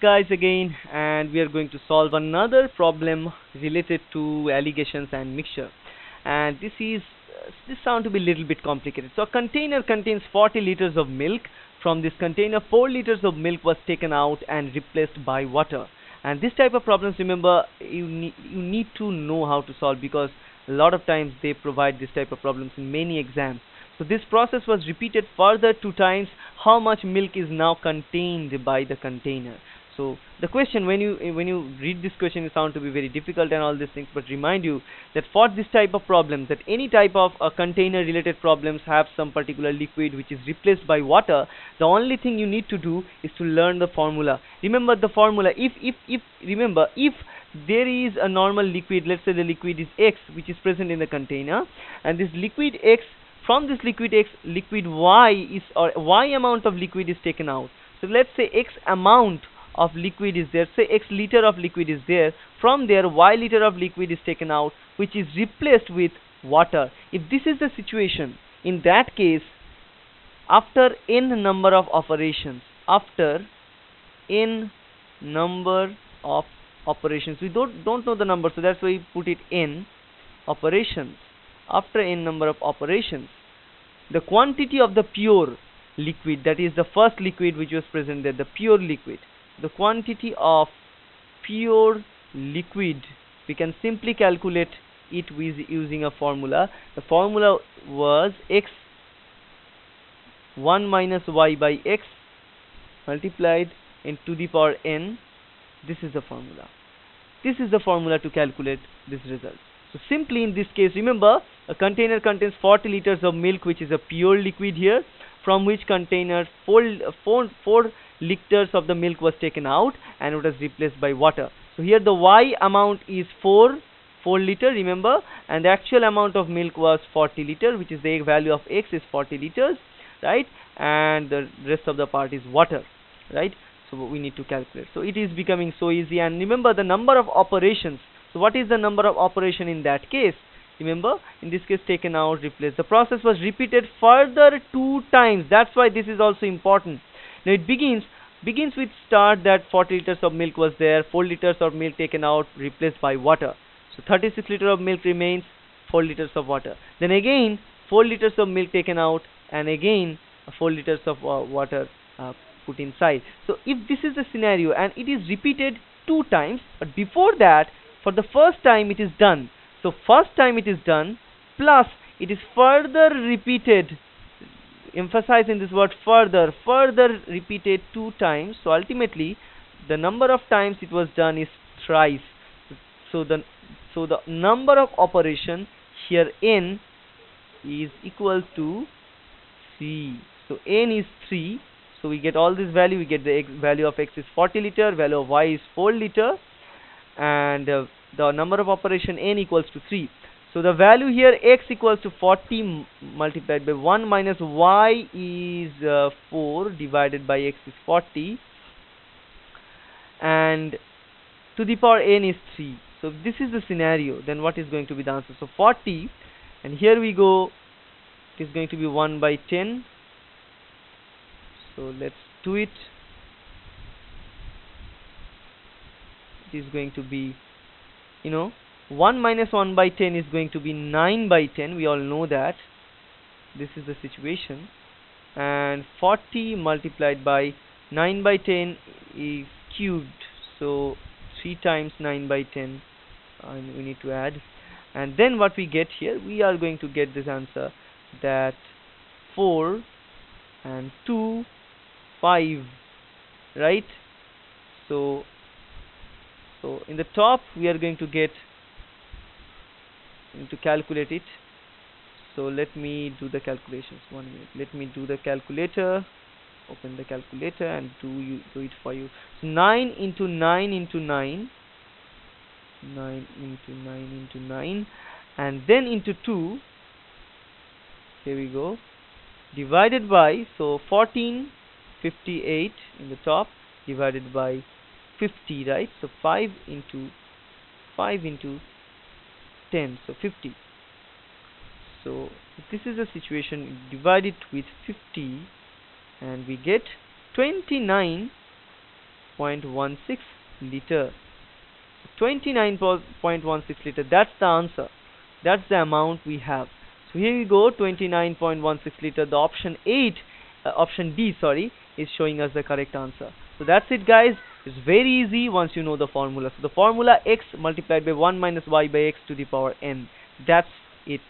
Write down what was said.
guys again, and we are going to solve another problem related to allegations and mixture. And this sound to be a little bit complicated. So a container contains 40 liters of milk. From this container, 4 liters of milk was taken out and replaced by water. And this type of problems, remember, you need to know how to solve, because a lot of times they provide this type of problems in many exams. So this process was repeated further 2 times. How much milk is now contained by the container? So the question, when you read this question, it sounds to be very difficult and all these things, but remind you that for this type of problems, that any type of container related problems have some particular liquid which is replaced by water, the only thing you need to do is to learn the formula. Remember the formula. Remember if there is a normal liquid, let's say the liquid is X which is present in the container, and this liquid X, from this liquid X, liquid Y is, or Y amount of liquid is taken out. So let's say X amount of liquid is there, say X liter of liquid is there. From there, Y liter of liquid is taken out, which is replaced with water. If this is the situation, in that case, after n number of operations, we don't know the number, so that's why we put it n operations. After n number of operations, the quantity of the pure liquid, that is the first liquid which was present there, the pure liquid, the quantity of pure liquid, we can simply calculate it with using a formula. The formula was X 1 minus Y by X multiplied into the power n. This is the formula. This is the formula to calculate this result. So simply in this case, remember, a container contains 40 liters of milk, which is a pure liquid here, from which container 4 liters of the milk was taken out and it was replaced by water. So here the Y amount is 4 liter, remember, and the actual amount of milk was 40 liter, which is the value of X is 40 liters, right, and the rest of the part is water, right. So we need to calculate. So it is becoming so easy. And remember the number of operations. So what is the number of operation in that case? Remember, in this case, taken out, replaced. The process was repeated further 2 times. That's why this is also important. Now it begins with start that 40 liters of milk was there, 4 liters of milk taken out, replaced by water. So 36 liters of milk remains, 4 liters of water. Then again 4 liters of milk taken out, and again 4 liters of water put inside. So if this is the scenario, and it is repeated 2 times, but before that, for the first time it is done. So first time it is done, plus it is further repeated, emphasizing this word further repeated 2 times. So ultimately the number of times it was done is thrice. So the number of operation here, n, is equal to 3. So n is 3. So we get all this value. We get the value of X is 40 liter, value of Y is 4 liter, and the number of operation n equals to 3. So the value here, X equals to 40 multiplied by 1 minus Y is 4 divided by X is 40, and to the power n is 3. So if this is the scenario, then what is going to be the answer? So 40, and here we go, it is going to be 1/10. So let's do it. It is going to be, 1 minus 1/10 is going to be 9/10. We all know that. This is the situation. And 40 multiplied by 9/10 is cubed. So 3 times 9/10. And we need to add. And then what we get here, we are going to get this answer that 4 and 2, 5. Right? So in the top we are going to get to calculate it. So let me do the calculations. 1 minute. Let me do the calculator. Open the calculator and do it for you. So 9 into 9 into 9 and then into 2. Here we go. Divided by, so 1458 in the top, divided by 50, right? So 5 into 10, so 50. So if this is the situation, divide it with 50 and we get 29 29.16 liter. 29.16 liter. That's the answer. That's the amount we have. So here we go, 29.16 liter. The option B is showing us the correct answer. So that's it, guys. It's very easy once you know the formula. So the formula x multiplied by 1 minus y by x to the power n. That's it.